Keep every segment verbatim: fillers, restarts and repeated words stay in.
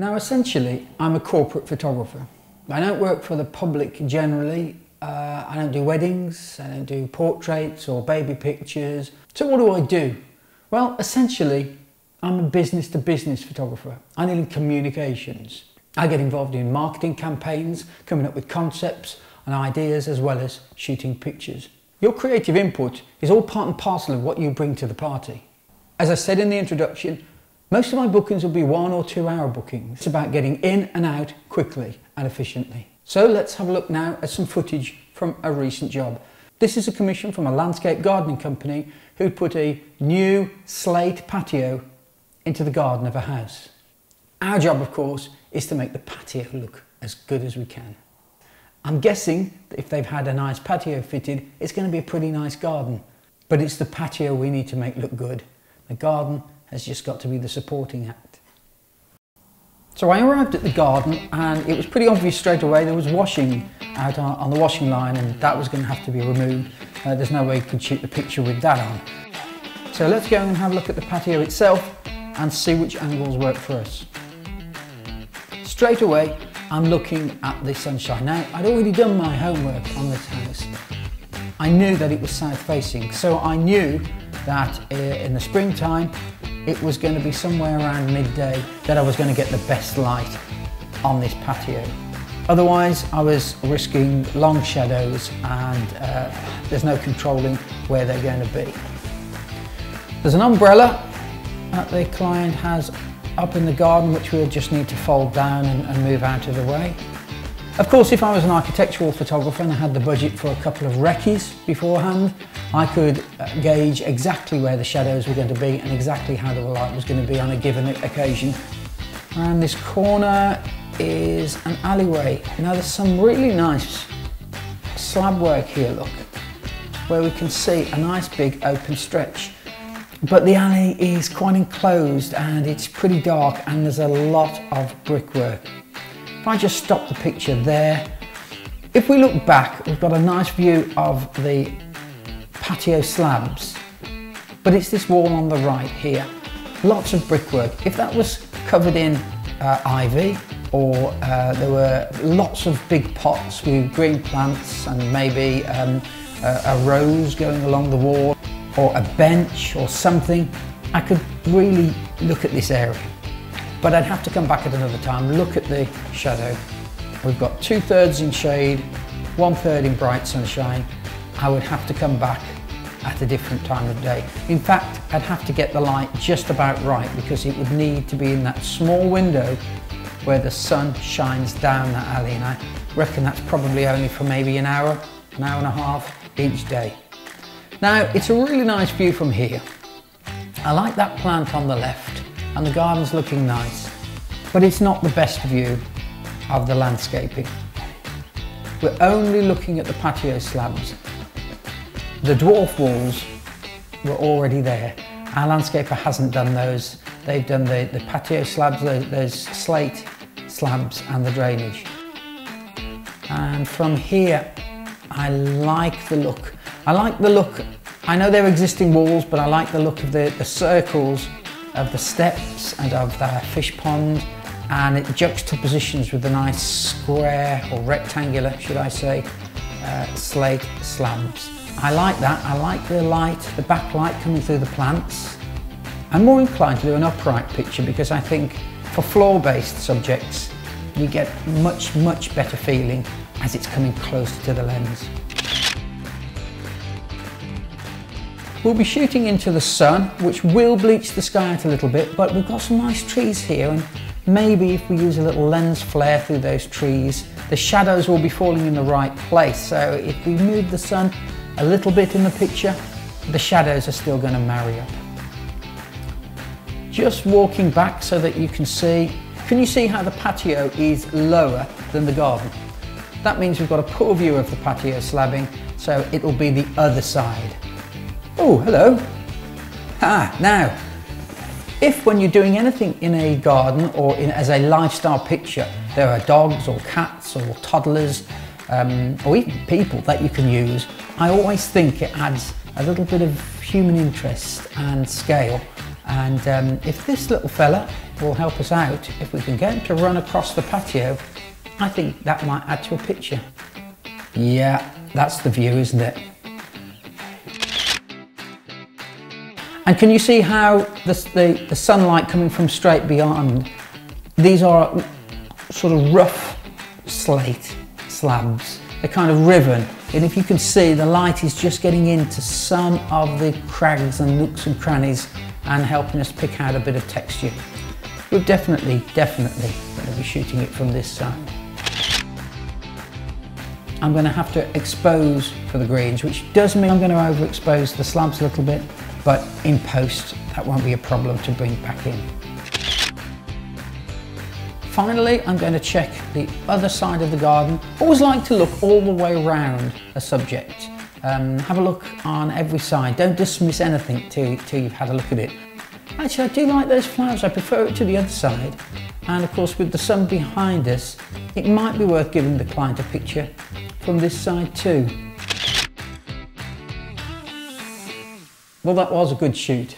Now essentially, I'm a corporate photographer. I don't work for the public generally. Uh, I don't do weddings, I don't do portraits or baby pictures. So what do I do? Well, essentially, I'm a business-to-business photographer. I deal in communications. I get involved in marketing campaigns, coming up with concepts and ideas, as well as shooting pictures. Your creative input is all part and parcel of what you bring to the party. As I said in the introduction, most of my bookings will be one or two hour bookings. It's about getting in and out quickly and efficiently. So let's have a look now at some footage from a recent job. This is a commission from a landscape gardening company who put a new slate patio into the garden of a house. Our job, of course, is to make the patio look as good as we can. I'm guessing that if they've had a nice patio fitted, it's going to be a pretty nice garden. But it's the patio we need to make look good. The garden has just got to be the supporting act. So I arrived at the garden and it was pretty obvious straight away there was washing out on the washing line and that was going to have to be removed. Uh, there's no way you could shoot the picture with that on. So let's go and have a look at the patio itself and see which angles work for us. Straight away, I'm looking at the sunshine. Now, I'd already done my homework on this house. I knew that it was south facing, so I knew that uh, in the springtime, it was going to be somewhere around midday that I was going to get the best light on this patio. Otherwise, I was risking long shadows and uh, there's no controlling where they're going to be. There's an umbrella that the client has up in the garden, which we'll just need to fold down and, and move out of the way. Of course, if I was an architectural photographer and I had the budget for a couple of recce's beforehand, I could gauge exactly where the shadows were going to be and exactly how the light was going to be on a given occasion. Around this corner is an alleyway. Now there's some really nice slab work here, look, where we can see a nice big open stretch. But the alley is quite enclosed and it's pretty dark and there's a lot of brickwork. If I just stop the picture there, if we look back, we've got a nice view of the patio slabs, but it's this wall on the right here. Lots of brickwork. If that was covered in uh, ivy or uh, there were lots of big pots with green plants and maybe um, a, a rose going along the wall, or a bench or something, I could really look at this area. But I'd have to come back at another time, look at the shadow. We've got two thirds in shade, one third in bright sunshine. I would have to come back at a different time of day. In fact, I'd have to get the light just about right because it would need to be in that small window where the sun shines down that alley. And I reckon that's probably only for maybe an hour, an hour and a half each day. Now, it's a really nice view from here. I like that plant on the left and the garden's looking nice, but it's not the best view of the landscaping. We're only looking at the patio slabs. The dwarf walls were already there. Our landscaper hasn't done those. They've done the, the patio slabs, those, those slate slabs and the drainage. And from here, I like the look. I like the look, I know they're existing walls, but I like the look of the, the circles of the steps and of the fish pond, and it juxtapositions with the nice square, or rectangular, should I say, uh, slate slabs. I like that, I like the light, the backlight coming through the plants. I'm more inclined to do an upright picture because I think for floor-based subjects, you get much, much better feeling as it's coming closer to the lens. We'll be shooting into the sun, which will bleach the sky out a little bit, but we've got some nice trees here, and maybe if we use a little lens flare through those trees, the shadows will be falling in the right place. So if we move the sun a little bit in the picture, the shadows are still going to marry up. Just walking back so that you can see, can you see how the patio is lower than the garden? That means we've got a poor view of the patio slabbing, so it'll be the other side. Oh, hello. Ah, now, if when you're doing anything in a garden or in, as a lifestyle picture, there are dogs or cats or toddlers um, or even people that you can use, I always think it adds a little bit of human interest and scale. And um, if this little fella will help us out. If we can get him to run across the patio, I think that might add to a picture. Yeah, that's the view, isn't it? And can you see how the, the, the sunlight coming from straight beyond? These are sort of rough slate slabs. They're kind of riven. And if you can see, the light is just getting into some of the crags and nooks and crannies and helping us pick out a bit of texture. We're definitely, definitely going to be shooting it from this side. I'm going to have to expose for the greens, which does mean I'm going to overexpose the slabs a little bit, but in post, that won't be a problem to bring back in. Finally, I'm going to check the other side of the garden. Always like to look all the way around a subject. Um, have a look on every side. Don't dismiss anything till, till you've had a look at it. Actually, I do like those flowers. I prefer it to the other side. And of course, with the sun behind us, it might be worth giving the client a picture from this side too. Well, that was a good shoot.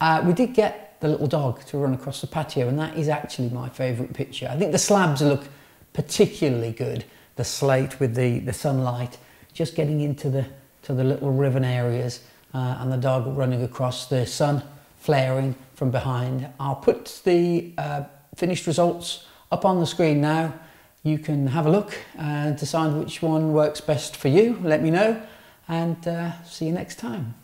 Uh, we did get the little dog to run across the patio, and that is actually my favourite picture. I think the slabs look particularly good. The slate with the, the sunlight just getting into the, to the little riven areas, uh, and the dog running across, the sun flaring from behind. I'll put the uh, finished results up on the screen now. You can have a look and decide which one works best for you. Let me know, and uh, see you next time.